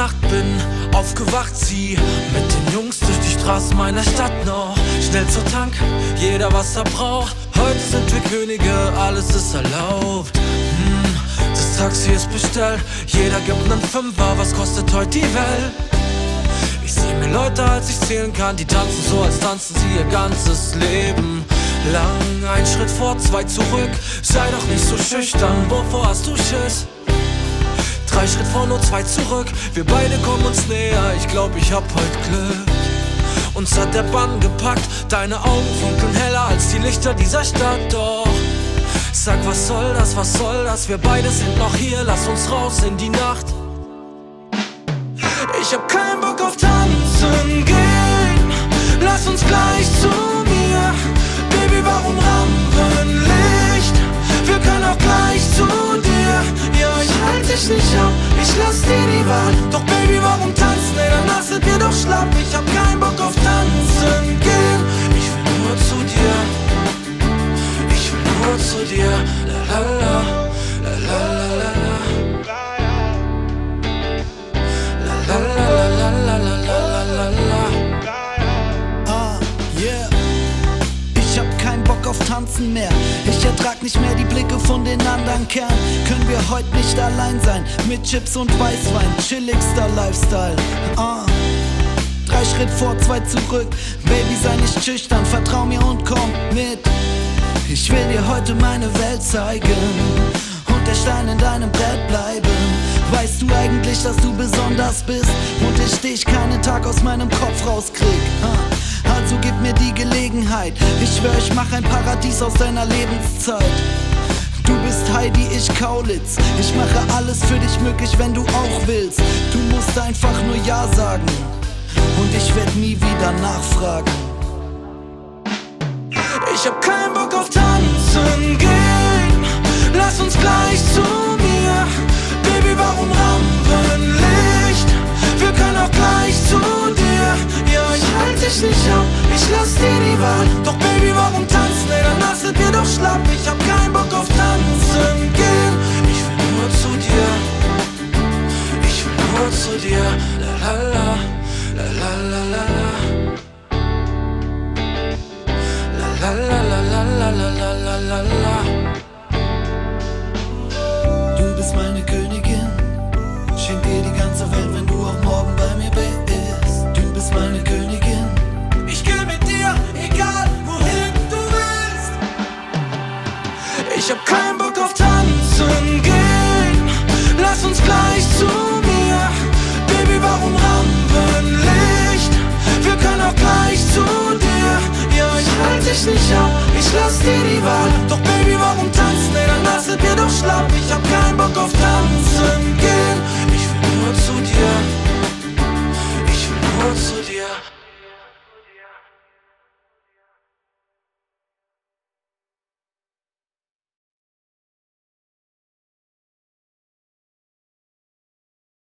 Nacht bin aufgewacht, zieh mit den Jungs durch die Straßen meiner Stadt noch. Schnell zur Tank, jeder was er braucht. Heute sind wir Könige, alles ist erlaubt. Das Taxi ist bestellt, jeder gibt nen Fünfer, was kostet heute die Welt? Ich seh mir Leute, als ich zählen kann, die tanzen so, als tanzen sie ihr ganzes Leben lang. Ein Schritt vor, zwei zurück, sei doch nicht so schüchtern, wovor hast du Schiss? Drei Schritt vor, nur zwei zurück, wir beide kommen uns näher, ich glaub, ich hab heute Glück. Uns hat der Bann gepackt, deine Augen funkeln heller als die Lichter dieser Stadt, doch sag, was soll das, wir beide sind noch hier, lass uns raus in die Nacht. Ich hab keinen Bock auf Tanzen gehen, lass uns gleich zu mir. Baby, warum Rampenlicht? Wir können auch gleich zu dir. Ja, ich halte dich nicht ab, ich lass dir die Wahl. Doch Baby, warum tanzen? Ey, danach sind wir doch schlapp. Ich hab keinen Bock auf Tanzen gehen, ich will nur zu dir. Zu dir, la la la, la la la la, la la la la la la. Ah, yeah. Ich hab keinen Bock auf Tanzen mehr. Ich ertrag nicht mehr die Blicke von den anderen Kerlen. Können wir heute nicht allein sein? Mit Chips und Weißwein, chilligster Lifestyle. Ah. Drei Schritt vor, zwei zurück. Baby, sei nicht schüchtern, vertrau mir und komm mit. Ich will dir heute meine Welt zeigen und der Stein in deinem Bett bleiben. Weißt du eigentlich, dass du besonders bist und ich dich keinen Tag aus meinem Kopf rauskrieg? Also gib mir die Gelegenheit, ich schwör, ich mach ein Paradies aus deiner Lebenszeit. Du bist Heidi, ich Kaulitz, ich mache alles für dich möglich, wenn du auch willst. Du musst einfach nur Ja sagen und ich werd nie wieder nachfragen. Ich hab keinen Bock auf Tanzen gehen, lass uns gleich zu mir. Baby, warum Rampenlicht? Wir können auch gleich zu dir. Ja, ich halte dich nicht ab, ich lass dir die Wahl. Doch Baby, warum tanzen? Ey, danach sind wir doch schlapp. Ich hab keinen Bock auf Tanzen gehen, ich will nur zu dir. Ich will nur zu dir, la la la, la la la la la. La la la la la la la la la. Du bist meine Königin, schenk dir die ganze Welt, wenn du auch morgen bei mir bist. Du bist meine Königin, ich geh mit dir, egal wohin du willst. Ich hab keinen Bock auf Tanzen gehen, lass uns gleich zu mir. Baby, warum Rampenlicht? Wir können auch gleich zu dir. Ich halte dich nicht ab, ich lass dir die Wahl. Doch Baby, warum tanzen? Ey, danach sind wir doch schlapp.